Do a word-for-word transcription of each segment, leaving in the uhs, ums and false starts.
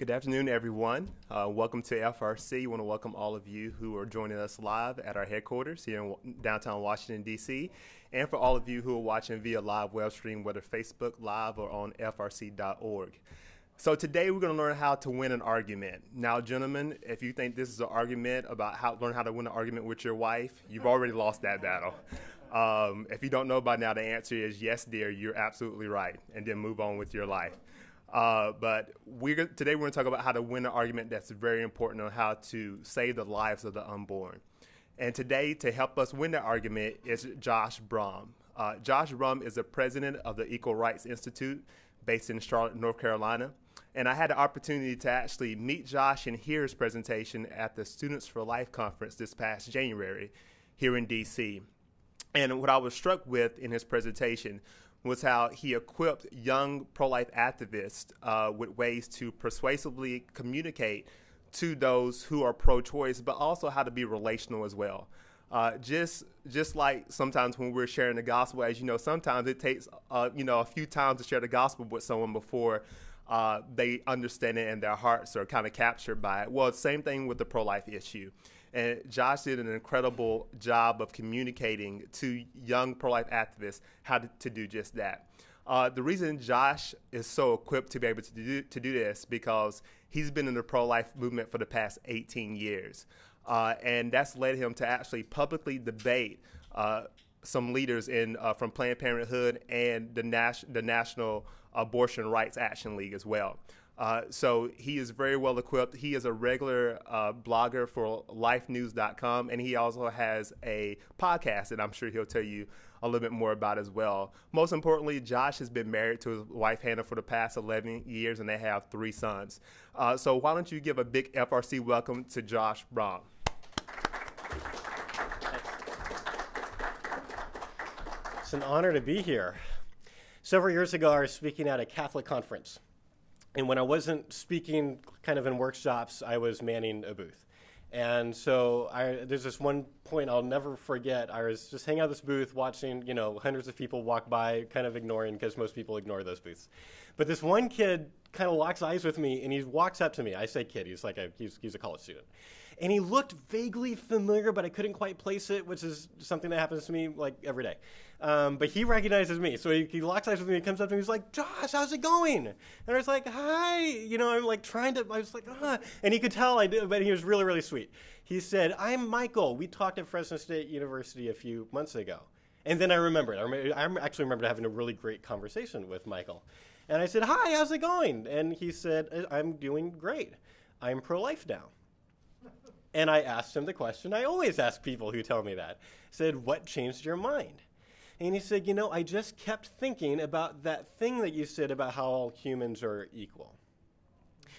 Good afternoon, everyone. Uh, welcome to F R C. We want to welcome all of you who are joining us live at our headquarters here in downtown Washington, D C, and for all of you who are watching via live web stream, whether Facebook Live or on F R C dot org. So today we're going to learn how to win an argument. Now, gentlemen, if you think this is an argument about how learn how to win an argument with your wife, you've already lost that battle. Um, if you don't know by now, the answer is yes, dear, you're absolutely right, and then move on with your life. Uh, but we're, today we're going to talk about how to win an argument that's very important on how to save the lives of the unborn. And today, to help us win that argument, is Josh Brahm. Uh, Josh Brahm is the president of the Equal Rights Institute based in Charlotte, North Carolina. And I had the opportunity to actually meet Josh and hear his presentation at the Students for Life conference this past January here in D C. And what I was struck with in his presentation was how he equipped young pro-life activists uh, with ways to persuasively communicate to those who are pro-choice, but also how to be relational as well. Uh, just, just like sometimes when we're sharing the gospel, as you know, sometimes it takes uh, you know, a few times to share the gospel with someone before uh, they understand it and their hearts are kind of captured by it. Well, same thing with the pro-life issue. And Josh did an incredible job of communicating to young pro-life activists how to, to do just that. Uh, the reason Josh is so equipped to be able to do, to do this because he's been in the pro-life movement for the past eighteen years. Uh, and that's led him to actually publicly debate uh, some leaders in, uh, from Planned Parenthood and the, Nas the National Abortion Rights Action League as well. Uh, so he is very well equipped. He is a regular uh, blogger for life news dot com, and he also has a podcast that I'm sure he'll tell you a little bit more about as well. Most importantly, Josh has been married to his wife, Hannah, for the past eleven years, and they have three sons. Uh, so why don't you give a big F R C welcome to Josh Brahm. It's an honor to be here. Several years ago, I was speaking at a Catholic conference. And when I wasn't speaking kind of in workshops, I was manning a booth. And so I, there's this one point I'll never forget. I was just hanging out this booth watching, you know, hundreds of people walk by, kind of ignoring, because most people ignore those booths. But this one kid kind of locks eyes with me, and he walks up to me. I say kid. He's like a, he's, he's a college student. And he looked vaguely familiar, but I couldn't quite place it, which is something that happens to me like every day. Um, but he recognizes me. So he, he locks eyes with me and comes up to me. He's like, Josh, how's it going? And I was like, hi. You know, I'm like trying to, I was like, ah. And he could tell I did, but he was really, really sweet. He said, I'm Michael. We talked at Fresno State University a few months ago. And then I remembered. I, rem I actually remembered having a really great conversation with Michael. And I said, hi, how's it going? And he said, I'm doing great. I'm pro-life now. And I asked him the question I always ask people who tell me that. I said, what changed your mind? And he said, you know, I just kept thinking about that thing that you said about how all humans are equal.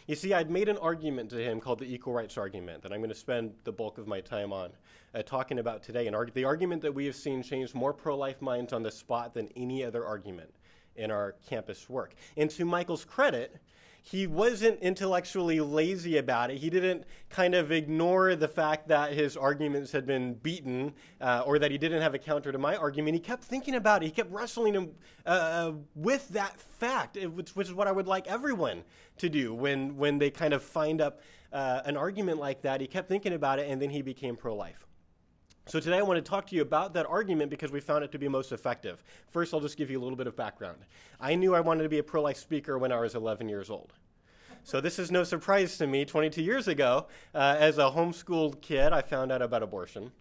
You see, I'd made an argument to him called the equal rights argument that I'm going to spend the bulk of my time on uh, talking about today. And arg the argument that we have seen change more pro-life minds on the spot than any other argument in our campus work. And to Michael's credit, he wasn't intellectually lazy about it. He didn't kind of ignore the fact that his arguments had been beaten uh, or that he didn't have a counter to my argument. He kept thinking about it. He kept wrestling uh, with that fact, which, which is what I would like everyone to do when, when they kind of find up uh, an argument like that. He kept thinking about it, and then he became pro-life. So today I want to talk to you about that argument because we found it to be most effective. First, I'll just give you a little bit of background. I knew I wanted to be a pro-life speaker when I was eleven years old. So this is no surprise to me. twenty-two years ago, uh, as a homeschooled kid, I found out about abortion.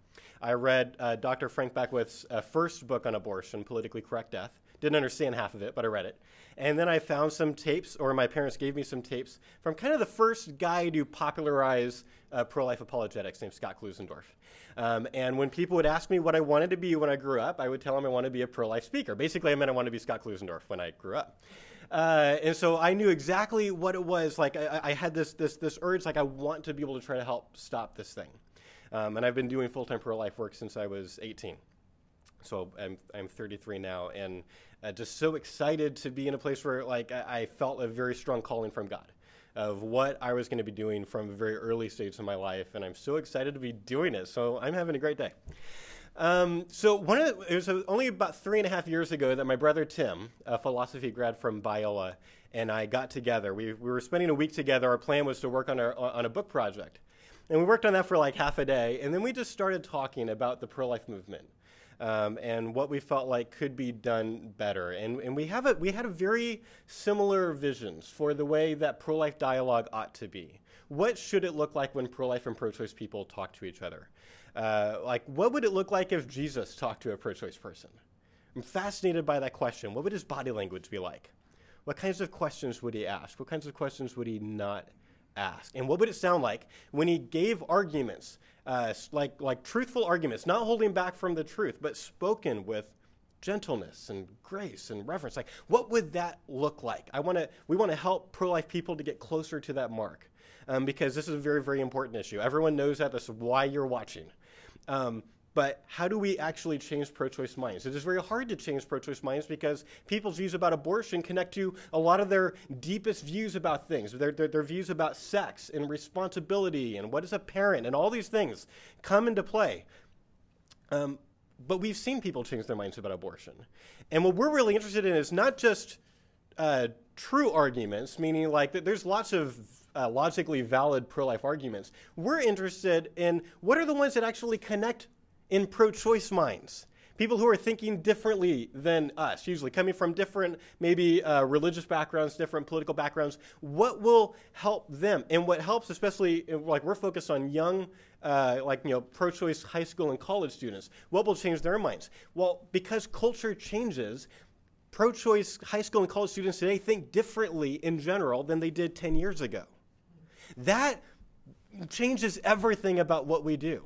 I read uh, Doctor Frank Beckwith's uh, first book on abortion, Politically Correct Death. Didn't understand half of it, but I read it. And then I found some tapes, or my parents gave me some tapes, from kind of the first guy to popularize uh, pro-life apologetics named Scott Klusendorf. Um, and when people would ask me what I wanted to be when I grew up, I would tell them I want to be a pro-life speaker. Basically, I meant I wanted to be Scott Klusendorf when I grew up. Uh, and so I knew exactly what it was. Like I, I had this, this, this urge, like I want to be able to try to help stop this thing. Um, and I've been doing full-time pro-life work since I was eighteen. So I'm, I'm thirty-three now, and uh, just so excited to be in a place where like I, I felt a very strong calling from God of what I was going to be doing from a very early stage of my life, and I'm so excited to be doing it. So I'm having a great day. Um, so one of the, it was only about three and a half years ago that my brother Tim, a philosophy grad from Biola, and I got together. We, we were spending a week together. Our plan was to work on, our, on a book project. And we worked on that for like half a day. And then we just started talking about the pro-life movement um, and what we felt like could be done better. And, and we, have a, we had a very similar visions for the way that pro-life dialogue ought to be. What should it look like when pro-life and pro-choice people talk to each other? Uh, like, what would it look like if Jesus talked to a pro-choice person? I'm fascinated by that question. What would his body language be like? What kinds of questions would he ask? What kinds of questions would he not ask? And what would it sound like when he gave arguments, uh, like, like truthful arguments, not holding back from the truth, but spoken with gentleness and grace and reverence? Like, what would that look like? I wanna, we want to help pro-life people to get closer to that mark um, because this is a very, very important issue. Everyone knows that. That's why you're watching. Um, but how do we actually change pro-choice minds? It is very hard to change pro-choice minds because people's views about abortion connect to a lot of their deepest views about things, their, their, their views about sex and responsibility and what is a parent, and all these things come into play. Um, but we've seen people change their minds about abortion. And what we're really interested in is not just uh, true arguments, meaning like that there's lots of Uh, logically valid pro-life arguments. We're interested in what are the ones that actually connect in pro-choice minds, people who are thinking differently than us, usually coming from different, maybe uh, religious backgrounds, different political backgrounds. What will help them? And what helps, especially, like we're focused on young, uh, like, you know, pro-choice high school and college students. What will change their minds? Well, because culture changes, pro-choice high school and college students today think differently in general than they did ten years ago. That changes everything about what we do,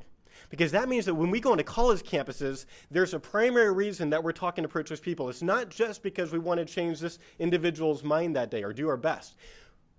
because that means that when we go into college campuses, there's a primary reason that we're talking to pro-choice people. It's not just because we want to change this individual's mind that day or do our best.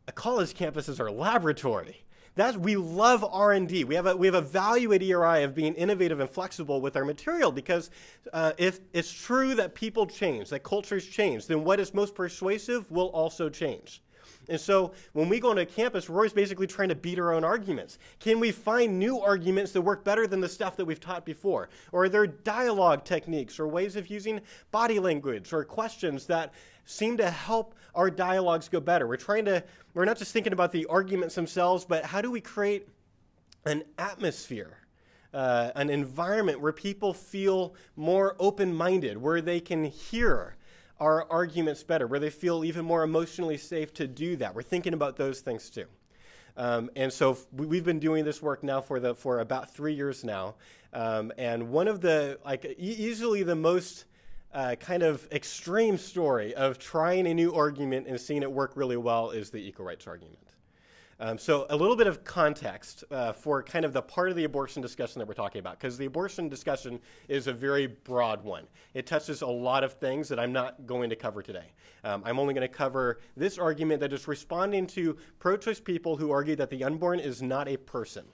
A college campus is our laboratory. That's, we love R and D. We have a, we have a value at E R I of being innovative and flexible with our material, because uh, if it's true that people change, that cultures change, then what is most persuasive will also change. And so when we go into campus, we're always basically trying to beat our own arguments. Can we find new arguments that work better than the stuff that we've taught before? Or are there dialogue techniques or ways of using body language or questions that seem to help our dialogues go better? We're trying to, we're not just thinking about the arguments themselves, but how do we create an atmosphere, uh, an environment where people feel more open-minded, where they can hear our arguments better, where they feel even more emotionally safe to do that? We're thinking about those things too. Um, and so we've been doing this work now for, the, for about three years now. Um, and one of the, like e easily the most uh, kind of extreme story of trying a new argument and seeing it work really well is the equal rights argument. Um, so a little bit of context uh, for kind of the part of the abortion discussion that we're talking about, because the abortion discussion is a very broad one. It touches a lot of things that I'm not going to cover today. Um, I'm only going to cover this argument that is responding to pro-choice people who argue that the unborn is not a person.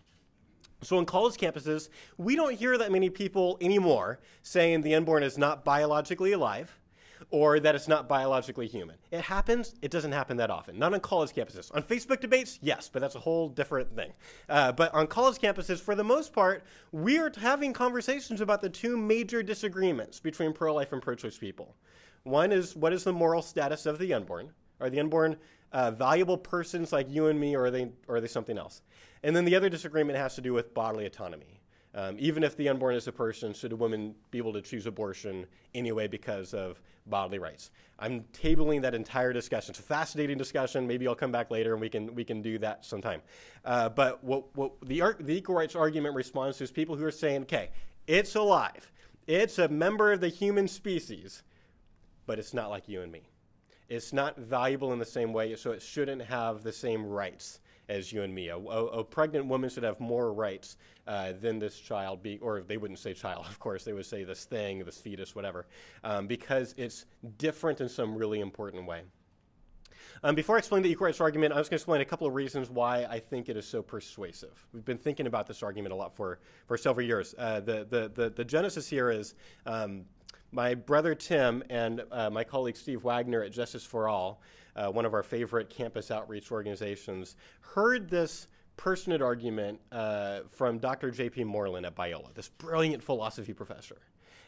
So on college campuses, we don't hear that many people anymore saying the unborn is not biologically alive, or that it's not biologically human. It happens. It doesn't happen that often. Not on college campuses. On Facebook debates, yes, but that's a whole different thing. Uh, but on college campuses, for the most part, we are having conversations about the two major disagreements between pro-life and pro-choice people. One is, what is the moral status of the unborn? Are the unborn uh, valuable persons like you and me, or are they, or are they something else? And then the other disagreement has to do with bodily autonomy. Um, even if the unborn is a person, should a woman be able to choose abortion anyway because of bodily rights? I'm tabling that entire discussion. It's a fascinating discussion. Maybe I'll come back later and we can, we can do that sometime. Uh, but what, what the, the equal rights argument responds to is people who are saying, okay, it's alive. It's a member of the human species, but it's not like you and me. It's not valuable in the same way, so it shouldn't have the same rights as you and me. A, a, a pregnant woman should have more rights uh, than this child, be, or they wouldn't say child, of course. They would say this thing, this fetus, whatever, um, because it's different in some really important way. Um, before I explain the equal rights argument, I was going to explain a couple of reasons why I think it is so persuasive. We've been thinking about this argument a lot for, for several years. Uh, the, the, the, the genesis here is um, my brother Tim and uh, my colleague Steve Wagner at Justice For All, Uh, one of our favorite campus outreach organizations, heard this pertinent argument uh, from Doctor J P Moreland at Biola, this brilliant philosophy professor.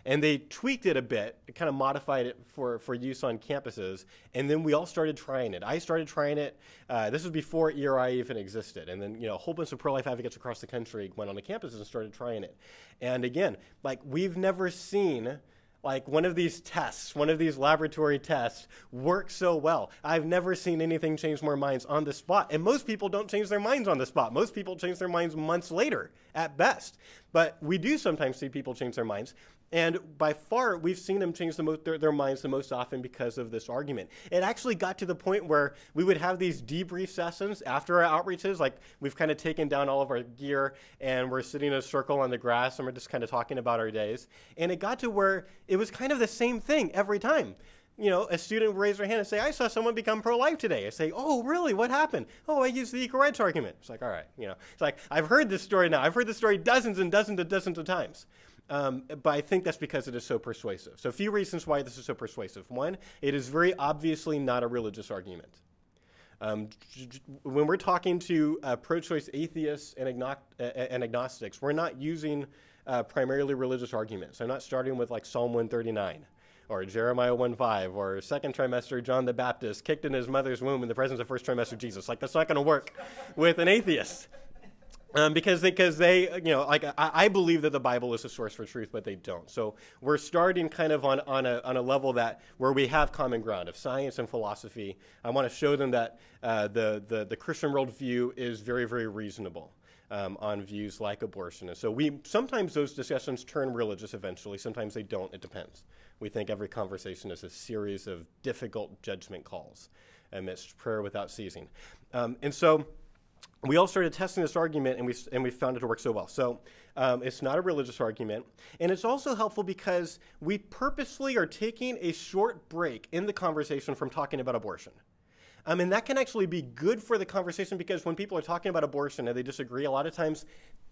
And they tweaked it a bit, kind of modified it for, for use on campuses. And then we all started trying it. I started trying it. Uh, this was before E R I even existed. And then, you know, a whole bunch of pro-life advocates across the country went on the campuses and started trying it. And again, like, we've never seen like one of these tests, one of these laboratory tests work so well. I've never seen anything change more minds on the spot. And most people don't change their minds on the spot. Most people change their minds months later at best. But we do sometimes see people change their minds. And by far, we've seen them change the most, their, their minds the most often because of this argument. It actually got to the point where we would have these debrief sessions after our outreaches. Like, we've kind of taken down all of our gear, and we're sitting in a circle on the grass, and we're just kind of talking about our days. And it got to where it was kind of the same thing every time. You know, a student would raise their hand and say, I saw someone become pro-life today. I say, oh, really? What happened? Oh, I used the equal rights argument. It's like, all right. You know, it's like, I've heard this story now. I've heard this story dozens and dozens and dozens of times. Um, but I think that's because it is so persuasive. So a few reasons why this is so persuasive. One, it is very obviously not a religious argument. Um, when we're talking to uh, pro-choice atheists and, agno and agnostics, we're not using uh, primarily religious arguments. They're not starting with like Psalm one thirty-nine. Or Jeremiah one five, or second trimester John the Baptist kicked in his mother's womb in the presence of first trimester Jesus. Like, that's not going to work with an atheist. Um, because they, because they, you know, like, I, I believe that the Bible is a source for truth, but they don't. So we're starting kind of on, on, a, on a level that where we have common ground of science and philosophy. I want to show them that uh, the, the, the Christian worldview is very, very reasonable. Um, on views like abortion. And so we sometimes those discussions turn religious eventually. Sometimes they don't. It depends. We think every conversation is a series of difficult judgment calls amidst prayer without ceasing. Um, and so we all started testing this argument, and we, and we found it to work so well. So um, it's not a religious argument. And it's also helpful because we purposely are taking a short break in the conversation from talking about abortion. Um, and that can actually be good for the conversation, because when people are talking about abortion and they disagree, a lot of times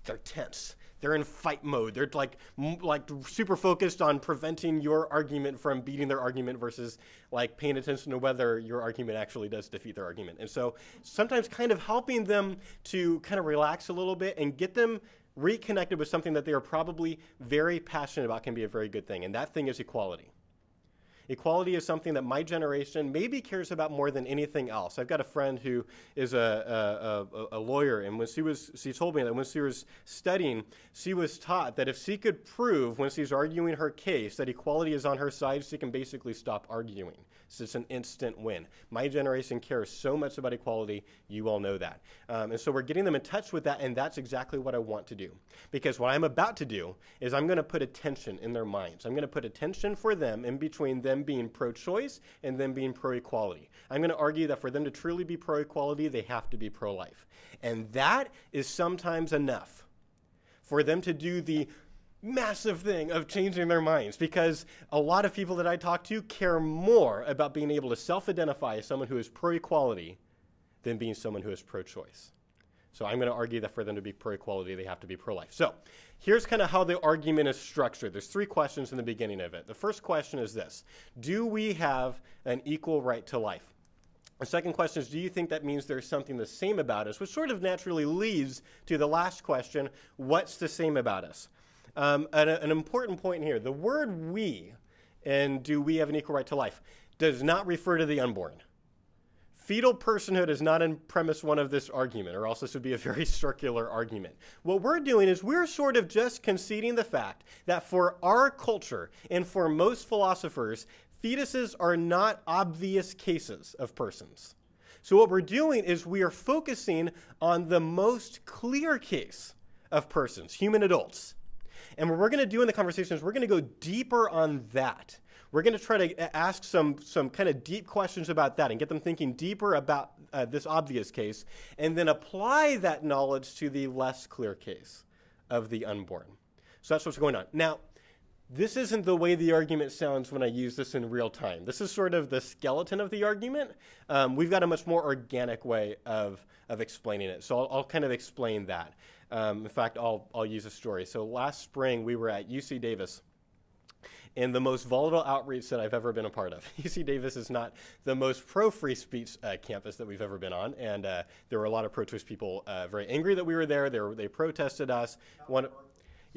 they're tense. They're in fight mode. They're like, like super focused on preventing your argument from beating their argument versus like paying attention to whether your argument actually does defeat their argument. And so sometimes kind of helping them to kind of relax a little bit and get them reconnected with something that they are probably very passionate about can be a very good thing. And that thing is equality. Equality is something that my generation maybe cares about more than anything else. I've got a friend who is a, a, a, a lawyer, and when she was, she told me that when she was studying, she was taught that if she could prove when she's arguing her case that equality is on her side, she can basically stop arguing. So it's an instant win. My generation cares so much about equality, you all know that. Um, and so we're getting them in touch with that, and that's exactly what I want to do. Because what I'm about to do is I'm going to put a tension in their minds. I'm going to put a tension for them in between them being pro-choice and then being pro-equality. I'm going to argue that for them to truly be pro-equality, they have to be pro-life. And that is sometimes enough for them to do the massive thing of changing their minds, because a lot of people that I talk to care more about being able to self-identify as someone who is pro-equality than being someone who is pro-choice. So I'm going to argue that for them to be pro-equality, they have to be pro-life. So here's kind of how the argument is structured. There's three questions in the beginning of it. The first question is this: do we have an equal right to life? The second question is, do you think that means there's something the same about us? Which sort of naturally leads to the last question, what's the same about us? Um, an, an important point here, the word we and do we have an equal right to life does not refer to the unborn. Fetal personhood is not in premise one of this argument, or else this would be a very circular argument. What we're doing is we're sort of just conceding the fact that for our culture and for most philosophers, fetuses are not obvious cases of persons. So what we're doing is we are focusing on the most clear case of persons, human adults. And what we're going to do in the conversation is we're going to go deeper on that. We're going to try to ask some, some kind of deep questions about that and get them thinking deeper about uh, this obvious case, and then apply that knowledge to the less clear case of the unborn. So that's what's going on. Now, this isn't the way the argument sounds when I use this in real time. This is sort of the skeleton of the argument. Um, we've got a much more organic way of, of explaining it. So I'll, I'll kind of explain that. Um, in fact, I'll, I'll use a story. So last spring, we were at U C Davis. in the most volatile outreach that I've ever been a part of. U C Davis is not the most pro-free speech uh, campus that we've ever been on, and uh, there were a lot of pro-choice people uh, very angry that we were there. They, were, they protested us. One,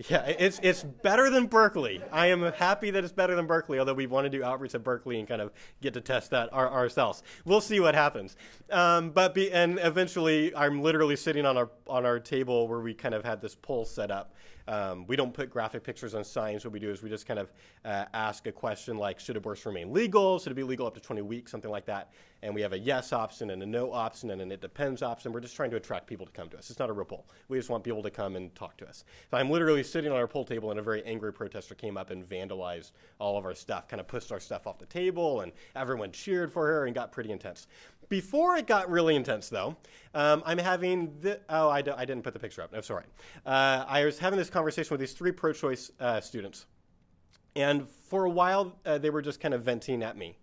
yeah, it's, it's better than Berkeley. I am happy that it's better than Berkeley, although we want to do outreach at Berkeley and kind of get to test that our, ourselves. We'll see what happens. Um, but be, and eventually, I'm literally sitting on our, on our table where we kind of had this poll set up. Um, we don't put graphic pictures on signs. What we do is we just kind of uh, ask a question like, should abortion remain legal? Should it be legal up to twenty weeks? Something like that. And we have a yes option and a no option and an it depends option. We're just trying to attract people to come to us. It's not a real poll. We just want people to come and talk to us. So I'm literally sitting on our poll table, and a very angry protester came up and vandalized all of our stuff, kind of pushed our stuff off the table, and everyone cheered for her and got pretty intense. Before it got really intense, though, um, I'm having the oh, I, d I didn't put the picture up. I'm sorry. Uh, I was having this conversation with these three pro-choice uh, students, and for a while uh, they were just kind of venting at me.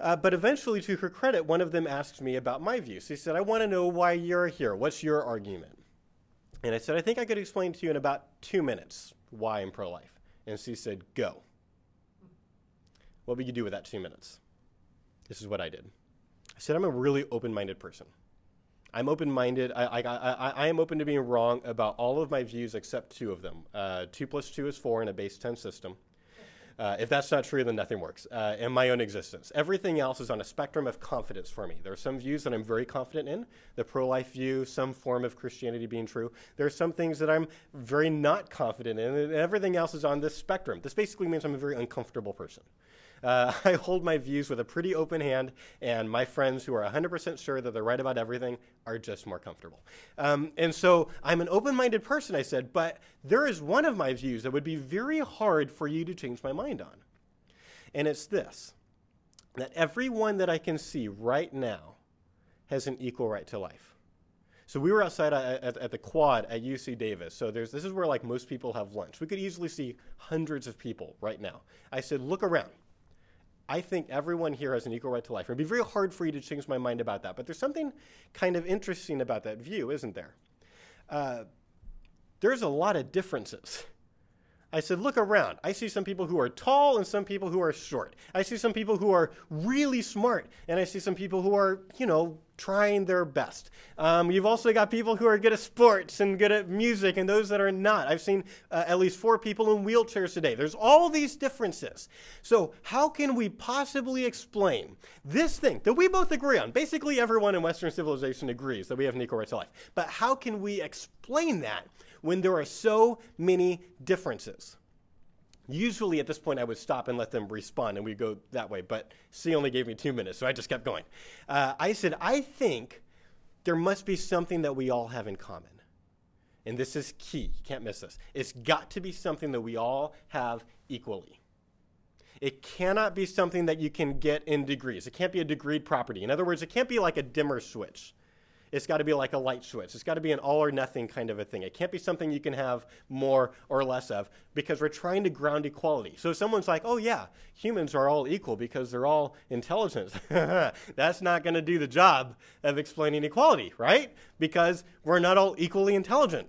Uh, but eventually, to her credit, one of them asked me about my views. She said, "I want to know why you're here. What's your argument?" And I said, "I think I could explain to you in about two minutes why I'm pro-life." And she said, "Go." What would you do with that two minutes? This is what I did. I said, I'm a really open-minded person. I'm open-minded. I, I, I, I am open to being wrong about all of my views except two of them. Uh, two plus two is four in a base ten system. Uh, if that's not true, then nothing works uh, in my own existence. Everything else is on a spectrum of confidence for me. There are some views that I'm very confident in, the pro-life view, some form of Christianity being true. There are some things that I'm very not confident in, and everything else is on this spectrum. This basically means I'm a very uncomfortable person. Uh, I hold my views with a pretty open hand, and my friends who are one hundred percent sure that they're right about everything are just more comfortable. Um, and so I'm an open-minded person, I said, but there is one of my views that would be very hard for you to change my mind on. And it's this, that everyone that I can see right now has an equal right to life. So we were outside at, at the quad at U C Davis. So there's, this is where like most people have lunch. We could easily see hundreds of people right now. I said, look around. I think everyone here has an equal right to life. It would be very hard for you to change my mind about that, but there's something kind of interesting about that view, isn't there? Uh, there's a lot of differences. I said, look around. I see some people who are tall and some people who are short. I see some people who are really smart, and I see some people who are, you know, trying their best. Um, you've also got people who are good at sports and good at music and those that are not. I've seen uh, at least four people in wheelchairs today. There's all these differences. So how can we possibly explain this thing that we both agree on? Basically, everyone in Western civilization agrees that we have an equal right to life. But how can we explain that when there are so many differences? Usually at this point, I would stop and let them respond, and we'd go that way. But she only gave me two minutes, so I just kept going. Uh, I said, I think there must be something that we all have in common. And this is key. You can't miss this. It's got to be something that we all have equally. It cannot be something that you can get in degrees. It can't be a degreed property. In other words, it can't be like a dimmer switch. It's got to be like a light switch. It's got to be an all or nothing kind of a thing. It can't be something you can have more or less of, because we're trying to ground equality. So if someone's like, oh yeah, humans are all equal because they're all intelligent, that's not going to do the job of explaining equality, right? Because we're not all equally intelligent.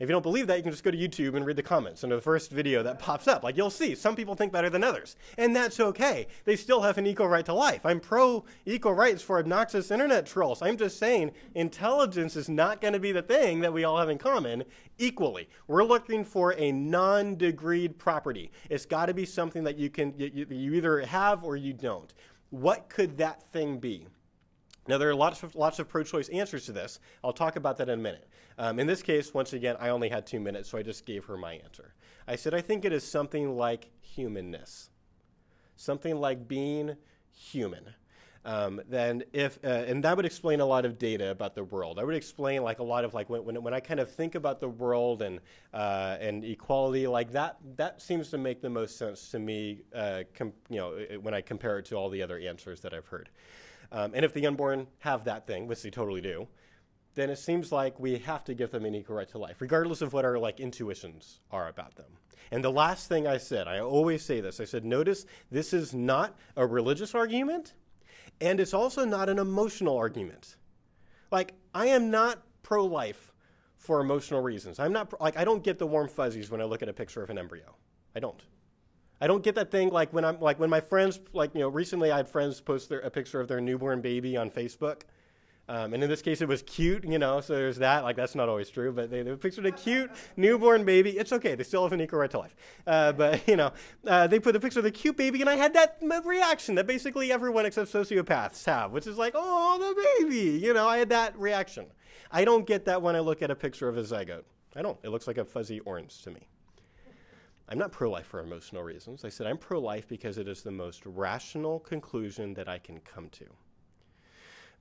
If you don't believe that, you can just go to YouTube and read the comments under the first video that pops up. Like, you'll see, some people think better than others. And that's okay. They still have an equal right to life. I'm pro-equal rights for obnoxious internet trolls. I'm just saying intelligence is not going to be the thing that we all have in common equally. We're looking for a non-degreed property. It's got to be something that you can, you, you either have or you don't. What could that thing be? Now, there are lots of, lots of pro-choice answers to this. I'll talk about that in a minute. Um, in this case, once again, I only had two minutes, so I just gave her my answer. I said, I think it is something like humanness, something like being human. Um, then if, uh, and that would explain a lot of data about the world. I would explain like a lot of like when, when, when I kind of think about the world and, uh, and equality like that, that seems to make the most sense to me, uh, com you know, when I compare it to all the other answers that I've heard. Um, and if the unborn have that thing, which they totally do, then it seems like we have to give them an equal right to life, regardless of what our like intuitions are about them. And the last thing I said, I always say this, I said, notice this is not a religious argument, and it's also not an emotional argument. Like, I am not pro-life for emotional reasons. I'm not, like, I don't get the warm fuzzies when I look at a picture of an embryo. I don't. I don't get that thing like when I'm like when my friends like you know recently I had friends post their, a picture of their newborn baby on Facebook, um, and in this case it was cute, you know. So there's that. Like that's not always true, but they, they pictured a cute newborn baby. It's okay. They still have an equal right to life. Uh, but you know, uh, they put the picture of the cute baby, and I had that reaction that basically everyone except sociopaths have, which is like, oh, the baby. You know, I had that reaction. I don't get that when I look at a picture of a zygote. I don't. It looks like a fuzzy orange to me. I'm not pro-life for emotional reasons. I said I'm pro-life because it is the most rational conclusion that I can come to.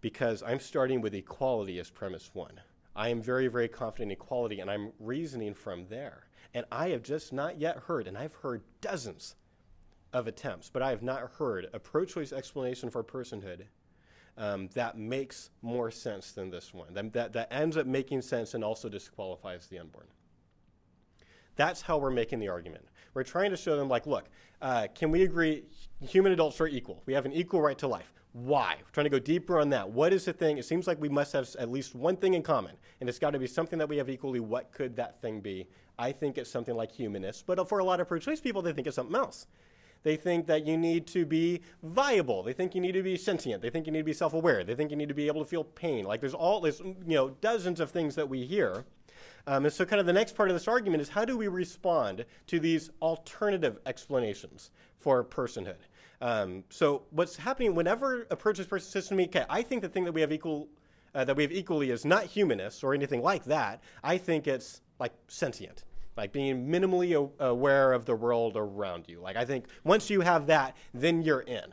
Because I'm starting with equality as premise one. I am very, very confident in equality, and I'm reasoning from there. And I have just not yet heard, and I've heard dozens of attempts, but I have not heard a pro-choice explanation for personhood um, that makes more sense than this one, that, that, that ends up making sense and also disqualifies the unborn. That's how we're making the argument. We're trying to show them, like, look, uh, can we agree human adults are equal? We have an equal right to life. Why? We're trying to go deeper on that. What is the thing? It seems like we must have at least one thing in common, and it's got to be something that we have equally. What could that thing be? I think it's something like humanists, but for a lot of pro-choice people, they think it's something else. They think that you need to be viable. They think you need to be sentient. They think you need to be self-aware. They think you need to be able to feel pain. Like there's all this, you know, dozens of things that we hear. Um, and so kind of the next part of this argument is how do we respond to these alternative explanations for personhood? Um, so what's happening whenever a pro-choice person says to me, okay, I think the thing that we have equal, uh, that we have equally is not humanists or anything like that. I think it's like sentient. Like being minimally aware of the world around you. Like I think once you have that, then you're in.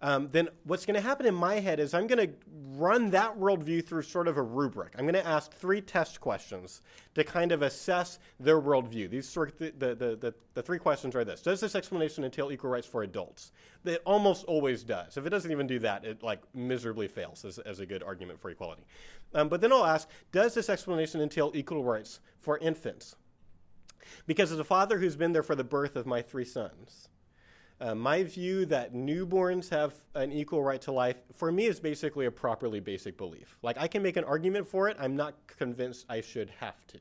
Um, then what's going to happen in my head is I'm going to run that worldview through sort of a rubric. I'm going to ask three test questions to kind of assess their worldview. These sort of th the, the, the, the three questions are this. Does this explanation entail equal rights for adults? It almost always does. If it doesn't even do that, it like miserably fails as, as a good argument for equality. Um, but then I'll ask, does this explanation entail equal rights for infants? Because as a father who's been there for the birth of my three sons, uh, my view that newborns have an equal right to life, for me, is basically a properly basic belief. Like, I can make an argument for it. I'm not convinced I should have to.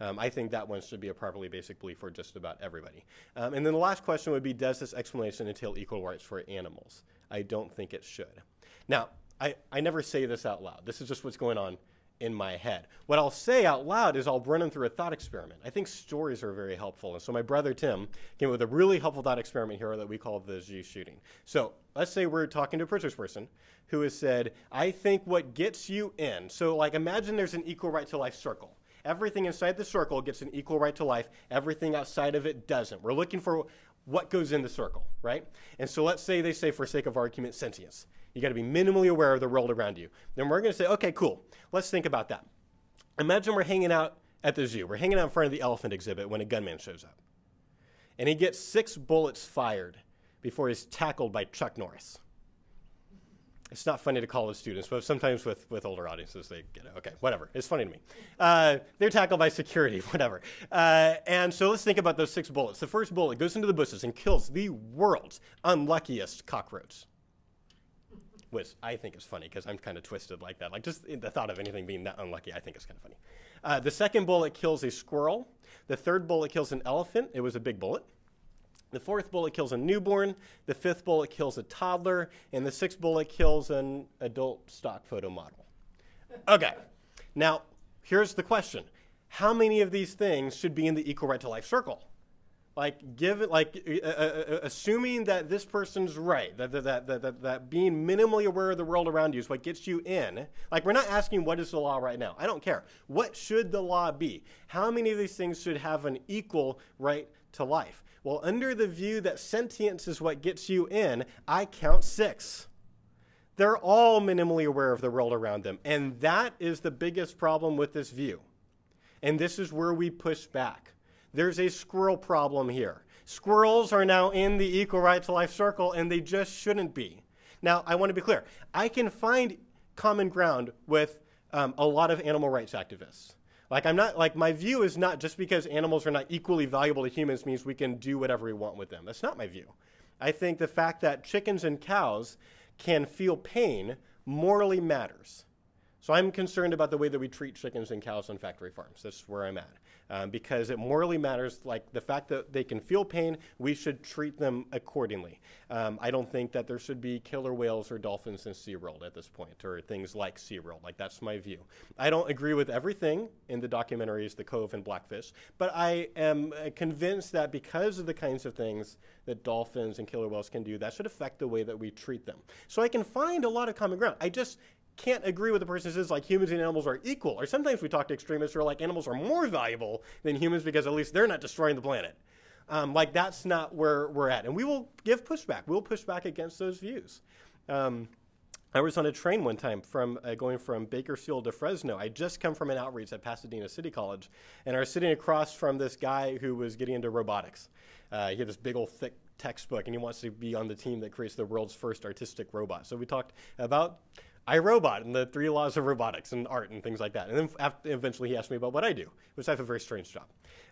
Um, I think that one should be a properly basic belief for just about everybody. Um, and then the last question would be, does this explanation entail equal rights for animals? I don't think it should. Now, I, I never say this out loud. This is just what's going on in my head. What I'll say out loud is I'll run them through a thought experiment. I think stories are very helpful. And so my brother Tim came up with a really helpful thought experiment here that we call the Z shooting. So let's say we're talking to a pro-choice person who has said, I think what gets you in. So like imagine there's an equal right to life circle. Everything inside the circle gets an equal right to life. Everything outside of it doesn't. We're looking for what goes in the circle, right? And so let's say they say, for sake of argument, sentience. You got to be minimally aware of the world around you. Then we're going to say, okay, cool. Let's think about that. Imagine we're hanging out at the zoo. We're hanging out in front of the elephant exhibit when a gunman shows up. And he gets six bullets fired before he's tackled by Chuck Norris. It's not funny to college students, but sometimes with, with older audiences, they get it. Okay, whatever. It's funny to me. Uh, they're tackled by security, whatever. Uh, and so let's think about those six bullets. The first bullet goes into the bushes and kills the world's unluckiest cockroach. Which I think is funny because I'm kind of twisted like that. Like just the thought of anything being that unlucky, I think is kind of funny. Uh, the second bullet kills a squirrel. The third bullet kills an elephant. It was a big bullet. The fourth bullet kills a newborn. The fifth bullet kills a toddler. And the sixth bullet kills an adult stock photo model. Okay, now here's the question. How many of these things should be in the equal right to life circle? Like, give it, like uh, uh, assuming that this person's right, that, that, that, that, that being minimally aware of the world around you is what gets you in. Like, we're not asking what is the law right now. I don't care. What should the law be? How many of these things should have an equal right to life? Well, under the view that sentience is what gets you in, I count six. They're all minimally aware of the world around them. And that is the biggest problem with this view. And this is where we push back. There's a squirrel problem here. Squirrels are now in the equal right to life circle, and they just shouldn't be. Now, I want to be clear. I can find common ground with um, a lot of animal rights activists. Like, I'm not, like, my view is not just because animals are not equally valuable to humans means we can do whatever we want with them. That's not my view. I think the fact that chickens and cows can feel pain morally matters. So I'm concerned about the way that we treat chickens and cows on factory farms. That's where I'm at. um, because it morally matters. Like the fact that they can feel pain, we should treat them accordingly. Um, I don't think that there should be killer whales or dolphins in SeaWorld at this point, or things like SeaWorld. Like, that's my view. I don't agree with everything in the documentaries, The Cove and Blackfish, but I am convinced that because of the kinds of things that dolphins and killer whales can do, that should affect the way that we treat them. So I can find a lot of common ground. I just can't agree with the person who says, like, humans and animals are equal. Or sometimes we talk to extremists who are like, animals are more valuable than humans because at least they're not destroying the planet. Um, like, that's not where we're at. And we will give pushback. We'll push back against those views. Um, I was on a train one time from uh, going from Bakersfield to Fresno. I'd just come from an outreach at Pasadena City College, and I was sitting across from this guy who was getting into robotics. Uh, he had this big old thick textbook, and he wants to be on the team that creates the world's first artistic robot. So we talked about iRobot and the three laws of robotics and art and things like that. And then after, eventually he asked me about what I do, which I have a very strange job.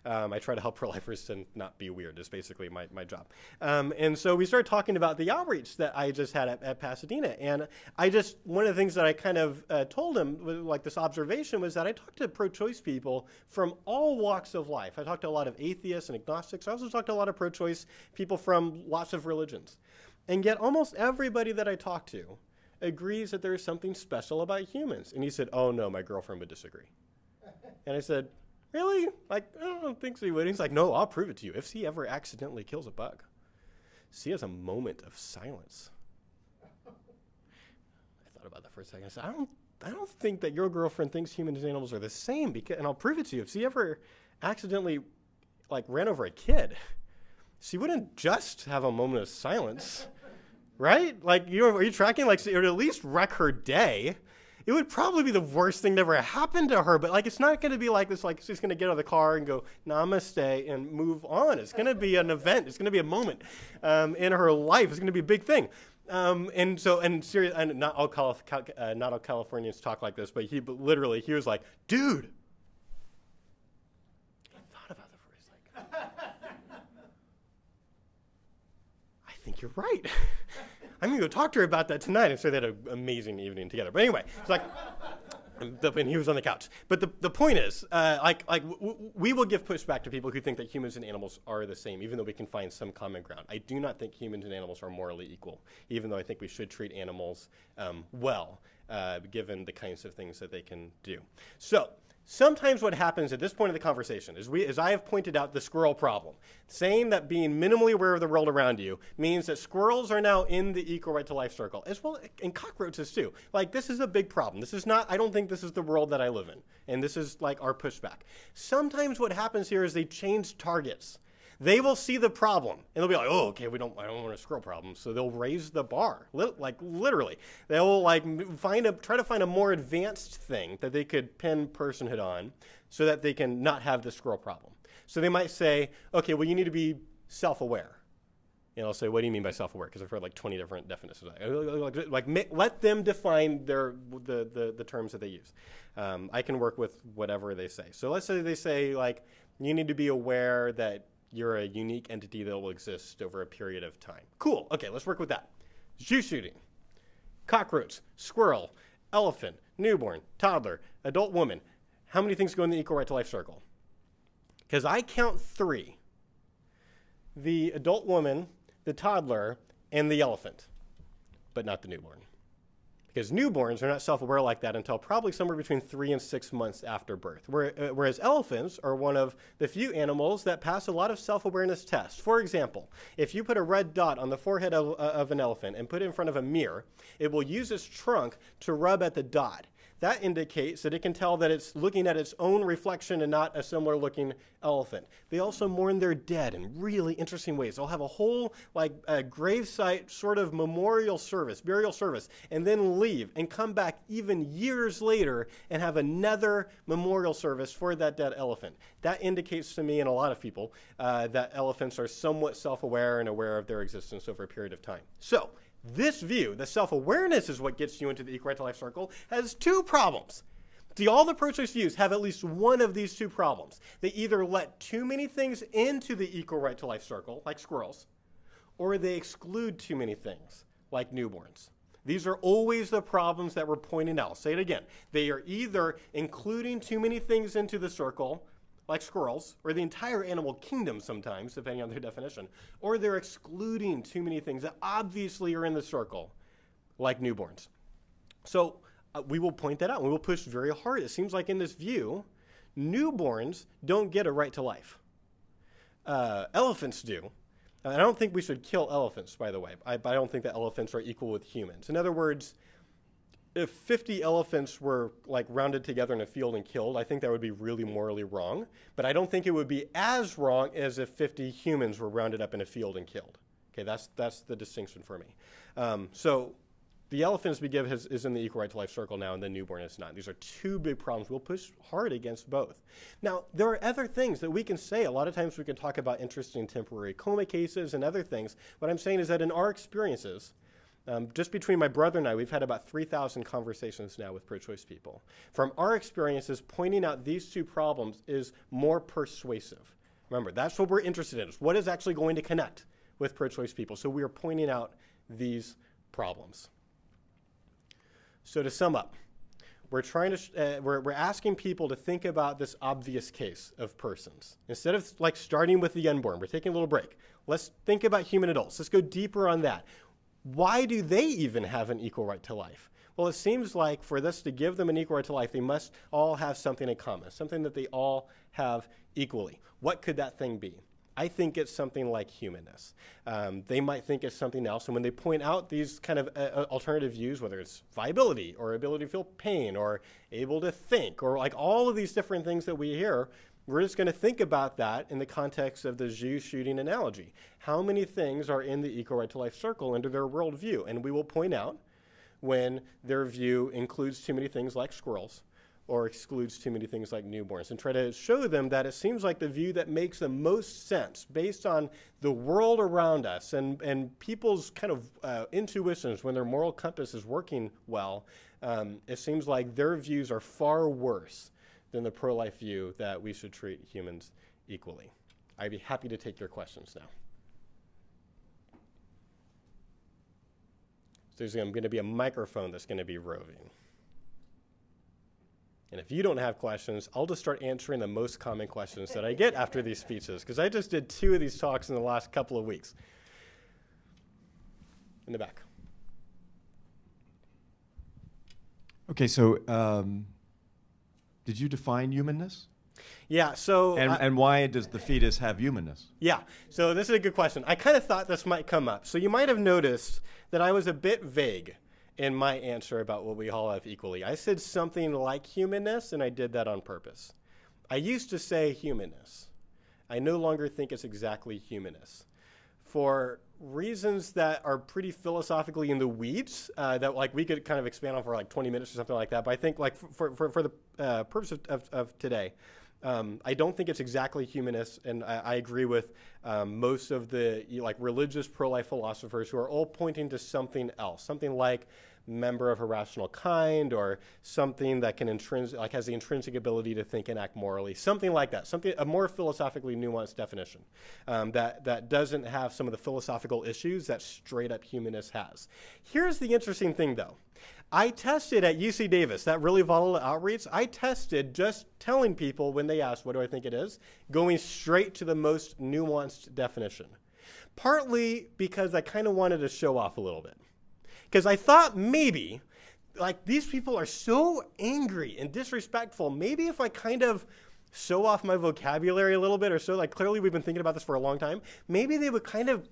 Um, I try to help pro-lifers and not be weird is basically my, my job. Um, and so we started talking about the outreach that I just had at, at Pasadena. And I just, one of the things that I kind of uh, told him, was, like this observation, was that I talked to pro-choice people from all walks of life. I talked to a lot of atheists and agnostics. I also talked to a lot of pro-choice people from lots of religions. And yet almost everybody that I talked to agrees that there is something special about humans. And he said, oh no, my girlfriend would disagree. And I said, really? Like, I don't think she would. He's like, no, I'll prove it to you. If she ever accidentally kills a bug, she has a moment of silence. I thought about that for a second. I said, I don't, I don't think that your girlfriend thinks humans and animals are the same, because, and I'll prove it to you. If she ever accidentally like ran over a kid, she wouldn't just have a moment of silence. Right? Like, you know, are you tracking? Like, it would at least wreck her day. It would probably be the worst thing that ever happened to her. But, like, it's not going to be like this, like, she's going to get out of the car and go, namaste, and move on. It's going to be an event. It's going to be a moment um, in her life. It's going to be a big thing. Um, and so, and, serious, and not, all Calif uh, not all Californians talk like this, but he but literally, he was like, dude. I thought about that for a second. I think you're right. I'm going to go talk to her about that tonight. And so they had an amazing evening together. But anyway, it's like, and he was on the couch. But the, the point is, uh, like, like w w we will give pushback to people who think that humans and animals are the same, even though we can find some common ground. I do not think humans and animals are morally equal, even though I think we should treat animals um, well, uh, given the kinds of things that they can do. So sometimes what happens at this point of the conversation is we, as I have pointed out, the squirrel problem, saying that being minimally aware of the world around you means that squirrels are now in the equal right to life circle, as well, and cockroaches too. Like, this is a big problem. This is not, I don't think this is the world that I live in. And this is like our pushback. Sometimes what happens here is they change targets. They will see the problem, and they'll be like, oh, okay, we don't, I don't want a squirrel problem, so they'll raise the bar, Li like literally. They'll like find a, try to find a more advanced thing that they could pin personhood on so that they can not have the squirrel problem. So they might say, okay, well, you need to be self-aware. And I'll say, what do you mean by self-aware? Because I've heard like twenty different definitions. Like, like, like let them define their, the, the, the terms that they use. Um, I can work with whatever they say. So let's say they say, like, you need to be aware that you're a unique entity that will exist over a period of time. Cool, okay, let's work with that. Zoo shooting, cockroach, squirrel, elephant, newborn, toddler, adult woman. How many things go in the equal right to life circle? Because I count three: the adult woman, the toddler, and the elephant, but not the newborn. Because newborns are not self-aware like that until probably somewhere between three and six months after birth. Whereas elephants are one of the few animals that pass a lot of self-awareness tests. For example, if you put a red dot on the forehead of, of an elephant and put it in front of a mirror, it will use its trunk to rub at the dot. That indicates that it can tell that it's looking at its own reflection and not a similar looking elephant. They also mourn their dead in really interesting ways. They'll have a whole like uh, gravesite sort of memorial service, burial service, and then leave and come back even years later and have another memorial service for that dead elephant. That indicates to me and a lot of people uh, that elephants are somewhat self-aware and aware of their existence over a period of time. So, this view, the self-awareness is what gets you into the equal right to life circle, has two problems. See, all the pro-choice views have at least one of these two problems. They either let too many things into the equal right to life circle, like squirrels, or they exclude too many things, like newborns. These are always the problems that we're pointing out. I'll say it again. They are either including too many things into the circle, like squirrels, or the entire animal kingdom sometimes, depending on their definition, or they're excluding too many things that obviously are in the circle, like newborns. So uh, we will point that out, and we will push very hard. It seems like in this view, newborns don't get a right to life. Uh, elephants do. And I don't think we should kill elephants, by the way. I, I don't think that elephants are equal with humans. In other words, if fifty elephants were like rounded together in a field and killed, I think that would be really morally wrong. But I don't think it would be as wrong as if fifty humans were rounded up in a field and killed. Okay, that's, that's the distinction for me. Um, so the elephants we give has, is in the equal right to life circle now, and the newborn is not. These are two big problems. We'll push hard against both. Now, there are other things that we can say. A lot of times we can talk about interesting temporary coma cases and other things. What I'm saying is that in our experiences, Um, just between my brother and I, we've had about three thousand conversations now with pro-choice people. From our experiences, pointing out these two problems is more persuasive. Remember, that's what we're interested in, is what is actually going to connect with pro-choice people. So we are pointing out these problems. So to sum up, we're, trying to, uh, we're, we're asking people to think about this obvious case of persons. Instead of like starting with the unborn, we're taking a little break. Let's think about human adults. Let's go deeper on that. Why do they even have an equal right to life? Well, it seems like for this to give them an equal right to life, they must all have something in common, something that they all have equally. What could that thing be? I think it's something like humanness. Um, they might think it's something else, and when they point out these kind of uh, alternative views, whether it's viability or ability to feel pain or able to think or like all of these different things that we hear, we're just going to think about that in the context of the Zhu shooting analogy. How many things are in the equal right to life circle under their worldview? And we will point out when their view includes too many things like squirrels or excludes too many things like newborns, and try to show them that it seems like the view that makes the most sense based on the world around us and, and people's kind of uh, intuitions when their moral compass is working well, um, it seems like their views are far worse than the pro-life view that we should treat humans equally. I'd be happy to take your questions now. So there's going to be a microphone that's going to be roving. And if you don't have questions, I'll just start answering the most common questions that I get after these speeches, because I just did two of these talks in the last couple of weeks. In the back. Okay, so um did you define humanness? Yeah, so... And, I, and why does the fetus have humanness? Yeah, so this is a good question. I kind of thought this might come up. So you might have noticed that I was a bit vague in my answer about what we all have equally. I said something like humanness, and I did that on purpose. I used to say humanness. I no longer think it's exactly humanness. For reasons that are pretty philosophically in the weeds, uh, that like we could kind of expand on for like twenty minutes or something like that. But I think like for, for, for the uh, purpose of, of, of today, um, I don't think it's exactly humanist. And I, I agree with um, most of the you know, like religious pro-life philosophers who are all pointing to something else, something like member of a rational kind or something that can intrinsic, like has the intrinsic ability to think and act morally, something like that, something a more philosophically nuanced definition um, that, that doesn't have some of the philosophical issues that straight up humanist has. Here's the interesting thing though. I tested at U C Davis, that really volatile outreach, I tested just telling people when they asked, what do I think it is, going straight to the most nuanced definition. Partly because I kind of wanted to show off a little bit. Because I thought maybe, like, these people are so angry and disrespectful. Maybe if I kind of show off my vocabulary a little bit or so, like, clearly we've been thinking about this for a long time, maybe they would kind of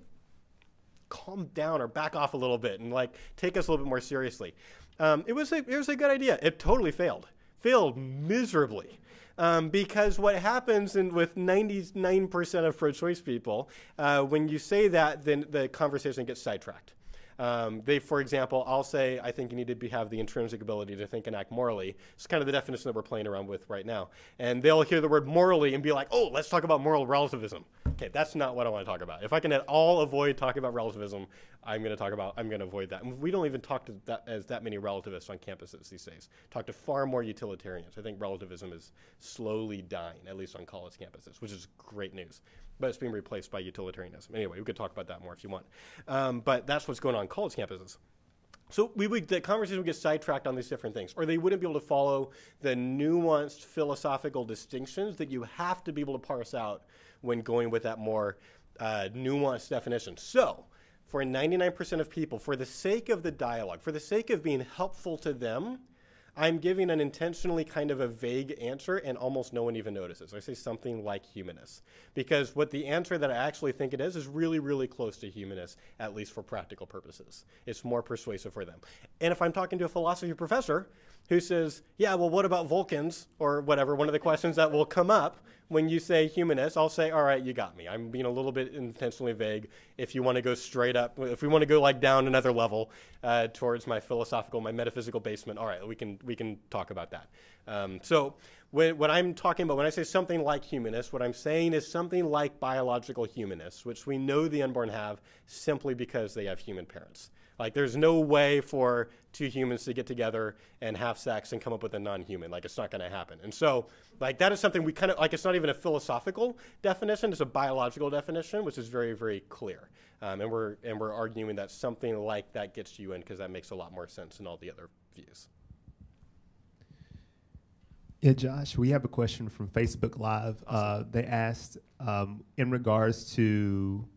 calm down or back off a little bit and, like, take us a little bit more seriously. Um, it was a, it was a good idea. It totally failed. Failed miserably. Um, because what happens in, with ninety-nine percent of pro-choice people, uh, when you say that, then the conversation gets sidetracked. Um, they, for example, I'll say, I think you need to be, have the intrinsic ability to think and act morally. It's kind of the definition that we're playing around with right now. And they'll hear the word morally and be like, oh, let's talk about moral relativism. Okay, that's not what I want to talk about. If I can at all avoid talking about relativism, I'm going to talk about, I'm going to avoid that. And we don't even talk to that, as that many relativists on campuses these days. Talk to far more utilitarians. I think relativism is slowly dying, at least on college campuses, which is great news. But it's being replaced by utilitarianism. Anyway, we could talk about that more if you want. Um, but that's what's going on college campuses. So we would, the conversation would get sidetracked on these different things, or they wouldn't be able to follow the nuanced philosophical distinctions that you have to be able to parse out when going with that more uh, nuanced definition. So for ninety-nine percent of people, for the sake of the dialogue, for the sake of being helpful to them, I'm giving an intentionally kind of a vague answer, and almost no one even notices. I say something like humanist, because what the answer that I actually think it is is really, really close to humanist, at least for practical purposes. It's more persuasive for them. And if I'm talking to a philosophy professor who says, yeah, well, what about Vulcans or whatever, one of the questions that will come up when you say humanist, I'll say, all right, you got me. I'm being a little bit intentionally vague. If you want to go straight up, if we want to go like down another level uh, towards my philosophical, my metaphysical basement, all right, we can we can talk about that. Um, so when, what I'm talking about, when I say something like humanist, what I'm saying is something like biological humanists, which we know the unborn have simply because they have human parents. Like, there's no way for two humans to get together and have sex and come up with a non-human. Like, it's not going to happen. And so, like, that is something we kind of, like, it's not even a philosophical definition. It's a biological definition, which is very, very clear. Um, and we're and we're arguing that something like that gets you in, because that makes a lot more sense than all the other views. Yeah, Josh, we have a question from Facebook Live. Awesome. Uh, they asked um, in regards to...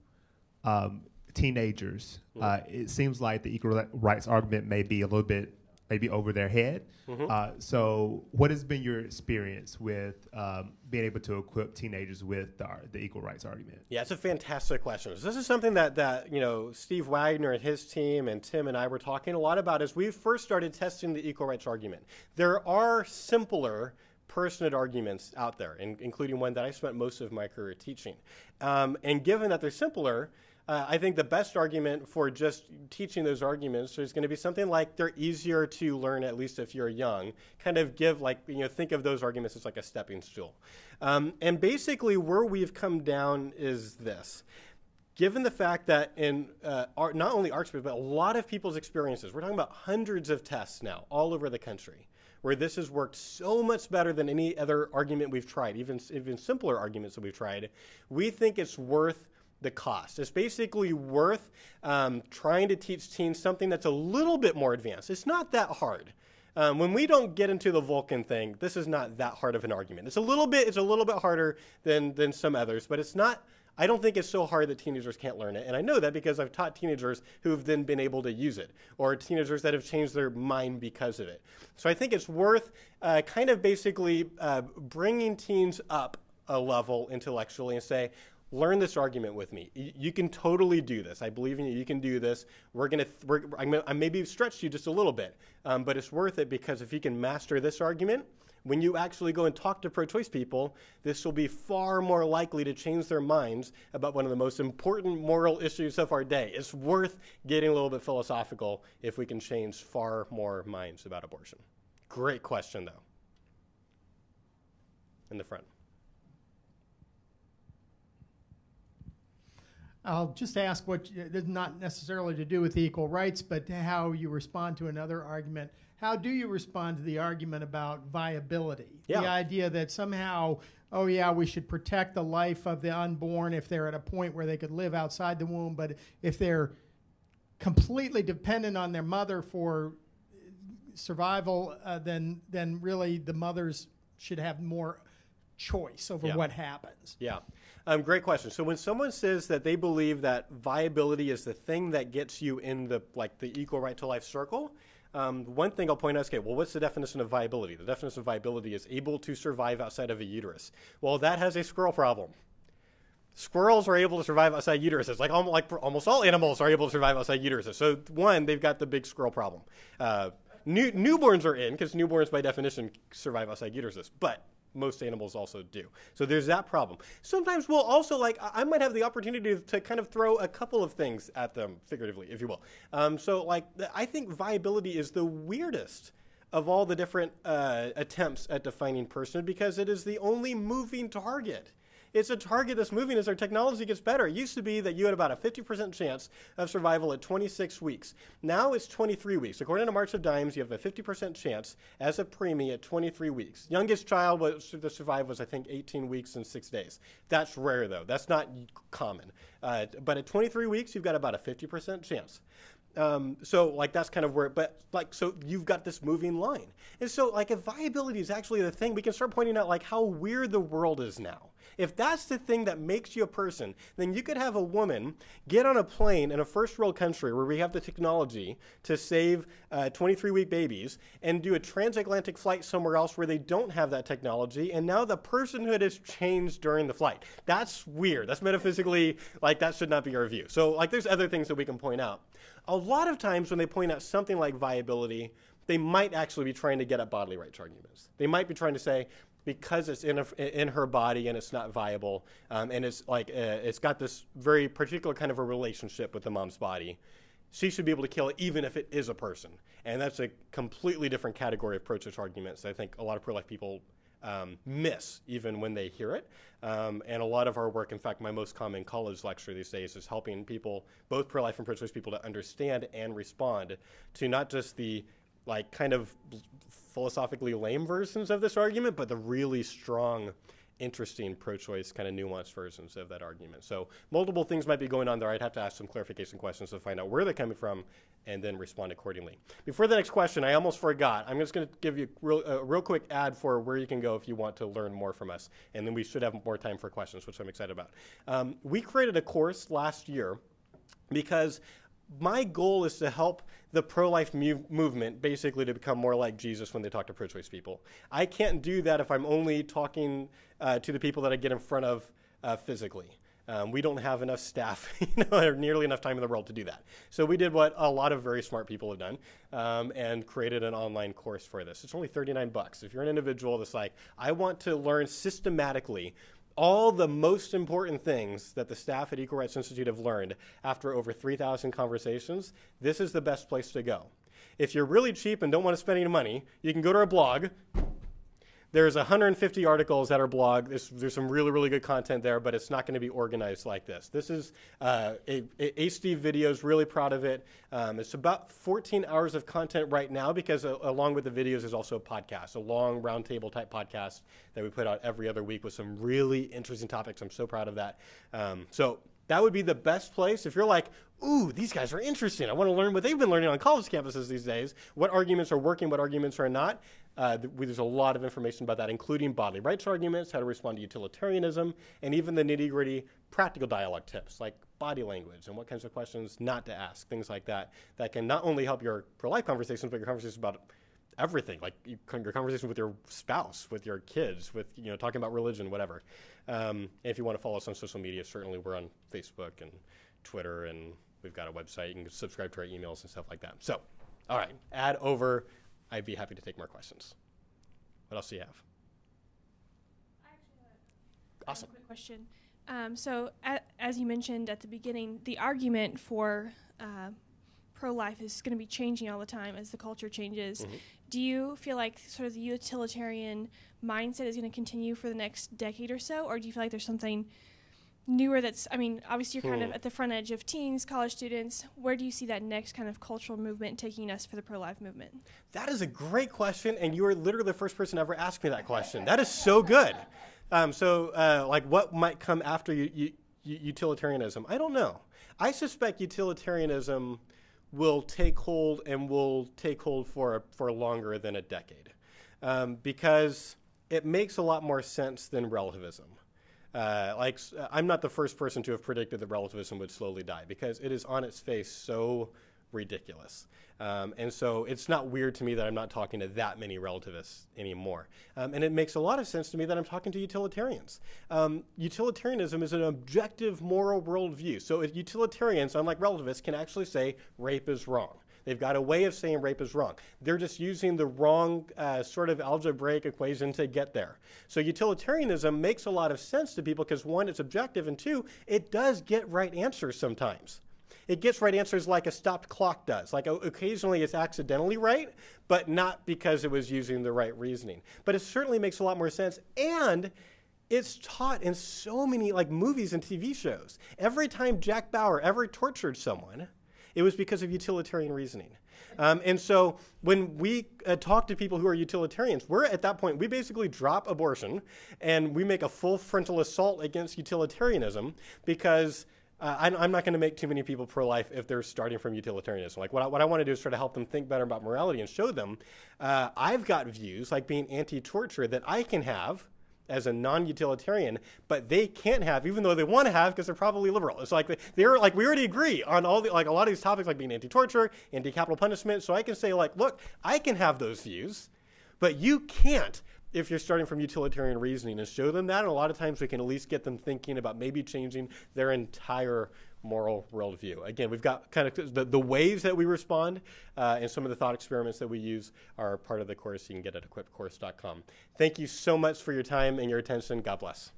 Um, teenagers, uh, it seems like the equal rights argument may be a little bit maybe over their head. Mm-hmm. uh, so what has been your experience with um, being able to equip teenagers with the, the equal rights argument? Yeah, it's a fantastic question. So this is something that, that, you know, Steve Wagner and his team and Tim and I were talking a lot about as we first started testing the equal rights argument. There are simpler personhood arguments out there, in, including one that I spent most of my career teaching. Um, and given that they're simpler, Uh, I think the best argument for just teaching those arguments is going to be something like they're easier to learn, at least if you're young. Kind of give, like, you know, think of those arguments as like a stepping stool. Um, and basically where we've come down is this. Given the fact that in uh, our, not only our experience, but a lot of people's experiences, we're talking about hundreds of tests now all over the country, where this has worked so much better than any other argument we've tried, even, even simpler arguments that we've tried, we think it's worth the cost. It's basically worth um, trying to teach teens something that's a little bit more advanced. It's not that hard. Um, when we don't get into the Vulcan thing, this is not that hard of an argument. It's a little bit, it's a little bit harder than, than some others, but it's not, I don't think it's so hard that teenagers can't learn it. And I know that because I've taught teenagers who have then been able to use it, or teenagers that have changed their mind because of it. So I think it's worth uh, kind of basically uh, bringing teens up a level intellectually and say, learn this argument with me. Y you can totally do this. I believe in you. You can do this. We're gonna. Th we're, I'm gonna I maybe stretch you just a little bit, um, but it's worth it, because if you can master this argument, when you actually go and talk to pro-choice people, this will be far more likely to change their minds about one of the most important moral issues of our day. It's worth getting a little bit philosophical if we can change far more minds about abortion. Great question, though. In the front. I'll just ask what, not necessarily to do with equal rights, but how you respond to another argument. How do you respond to the argument about viability? Yeah. The idea that somehow, oh yeah, we should protect the life of the unborn if they're at a point where they could live outside the womb, but if they're completely dependent on their mother for survival, uh, then, then really the mothers should have more choice over yeah. what happens. Yeah. Um, great question. So when someone says that they believe that viability is the thing that gets you in the, like, the equal right to life circle, um, one thing I'll point out is, okay, well, what's the definition of viability? The definition of viability is able to survive outside of a uterus. Well, that has a squirrel problem. Squirrels are able to survive outside uteruses. Like, almost, like almost all animals are able to survive outside uteruses. So one, they've got the big squirrel problem. Uh, new, newborns are in, because newborns by definition survive outside uteruses. But most animals also do. So there's that problem. Sometimes we'll also, like, I might have the opportunity to kind of throw a couple of things at them, figuratively, if you will. Um, so, like, I think viability is the weirdest of all the different uh, attempts at defining personhood, because it is the only moving target. It's a target that's moving as our technology gets better. It used to be that you had about a fifty percent chance of survival at twenty-six weeks. Now it's twenty-three weeks. According to March of Dimes, you have a fifty percent chance as a preemie at twenty-three weeks. Youngest child to survive was, I think, eighteen weeks and six days. That's rare, though. That's not common. Uh, but at twenty-three weeks, you've got about a fifty percent chance. Um, so like that's kind of where, but like, so you've got this moving line. And so like if viability is actually the thing, we can start pointing out like how weird the world is now. If that's the thing that makes you a person, then you could have a woman get on a plane in a first world country where we have the technology to save uh, twenty-three week babies and do a transatlantic flight somewhere else where they don't have that technology. And now the personhood has changed during the flight. That's weird. That's metaphysically, like that should not be our view. So like there's other things that we can point out. A lot of times when they point out something like viability, they might actually be trying to get at bodily rights arguments. They might be trying to say, because it's in, a, in her body and it's not viable, um, and it's like uh, it's got this very particular kind of a relationship with the mom's body, she should be able to kill it even if it is a person. And that's a completely different category of approach to arguments that I think a lot of pro-life people um, miss even when they hear it. Um, and a lot of our work, in fact, my most common college lecture these days is helping people, both pro-life and pro-choice people, to understand and respond to not just the like kind of philosophically lame versions of this argument, but the really strong, interesting pro-choice kind of nuanced versions of that argument. So multiple things might be going on there. I'd have to ask some clarification questions to find out where they're coming from and then respond accordingly. Before the next question, I almost forgot. I'm just going to give you a real, a real quick ad for where you can go if you want to learn more from us. And then we should have more time for questions, which I'm excited about. Um, we created a course last year because my goal is to help the pro-life move movement basically to become more like Jesus when they talk to pro-choice people. I can't do that if I'm only talking uh, to the people that I get in front of uh, physically. Um, we don't have enough staff, you know, or nearly enough time in the world to do that. So we did what a lot of very smart people have done um, and created an online course for this. It's only thirty-nine bucks. If you're an individual that's like, I want to learn systematically all the most important things that the staff at Equal Rights Institute have learned after over three thousand conversations, this is the best place to go. If you're really cheap and don't want to spend any money, you can go to our blog. There's one hundred fifty articles at our blog. There's, there's some really, really good content there, but it's not going to be organized like this. This is uh, a, a H D videos, really proud of it. Um, it's about fourteen hours of content right now because uh, along with the videos, there's also a podcast, a long roundtable type podcast that we put out every other week with some really interesting topics. I'm so proud of that. Um, so that would be the best place. If you're like, ooh, these guys are interesting. I want to learn what they've been learning on college campuses these days. What arguments are working, what arguments are not. Uh, there's a lot of information about that, including bodily rights arguments, how to respond to utilitarianism, and even the nitty-gritty practical dialogue tips like body language and what kinds of questions not to ask, things like that, that can not only help your pro-life conversations, but your conversations about everything, like you, your conversation with your spouse, with your kids, with, you know, talking about religion, whatever. Um, if you want to follow us on social media, certainly we're on Facebook and Twitter, and we've got a website. You can subscribe to our emails and stuff like that. So, all right, ad over. I'd be happy to take more questions. What else do you have? I actually have awesome. A quick question. Um, so at, as you mentioned at the beginning, the argument for uh, pro-life is going to be changing all the time as the culture changes. Mm-hmm. Do you feel like sort of the utilitarian mindset is going to continue for the next decade or so, or do you feel like there's something newer that's, I mean, obviously you're hmm. kind of at the front edge of teens, college students. Where do you see that next kind of cultural movement taking us for the pro-life movement? That is a great question, and you are literally the first person to ever ask me that question. That is so good. Um, so, uh, like, what might come after you, you, you, utilitarianism? I don't know. I suspect utilitarianism will take hold and will take hold for, for longer than a decade um, because it makes a lot more sense than relativism. Uh, like, I'm not the first person to have predicted that relativism would slowly die because it is on its face so ridiculous. Um, and so it's not weird to me that I'm not talking to that many relativists anymore. Um, and it makes a lot of sense to me that I'm talking to utilitarians. Um, utilitarianism is an objective moral worldview. So if utilitarians, unlike relativists, can actually say rape is wrong. They've got a way of saying rape is wrong. They're just using the wrong uh, sort of algebraic equation to get there. So utilitarianism makes a lot of sense to people because, one, it's objective, and two, it does get right answers sometimes. It gets right answers like a stopped clock does. Like occasionally it's accidentally right, but not because it was using the right reasoning. But it certainly makes a lot more sense, and it's taught in so many like movies and T V shows. Every time Jack Bauer ever tortured someone, it was because of utilitarian reasoning. Um, and so when we uh, talk to people who are utilitarians, we're at that point, we basically drop abortion and we make a full frontal assault against utilitarianism because uh, I'm, I'm not going to make too many people pro-life if they're starting from utilitarianism. Like what I, what I want to do is try to help them think better about morality and show them uh, I've got views like being anti-torture that I can have as a non-utilitarian, but they can't have, even though they want to have, because they're probably liberal. It's like they're like we already agree on all the like a lot of these topics, like being anti-torture, anti-capital punishment. So I can say like, look, I can have those views, but you can't if you're starting from utilitarian reasoning, and show them that. And a lot of times we can at least get them thinking about maybe changing their entire moral worldview. Again, we've got kind of the, the ways that we respond uh, and some of the thought experiments that we use are part of the course you can get at equip course dot com. Thank you so much for your time and your attention. God bless.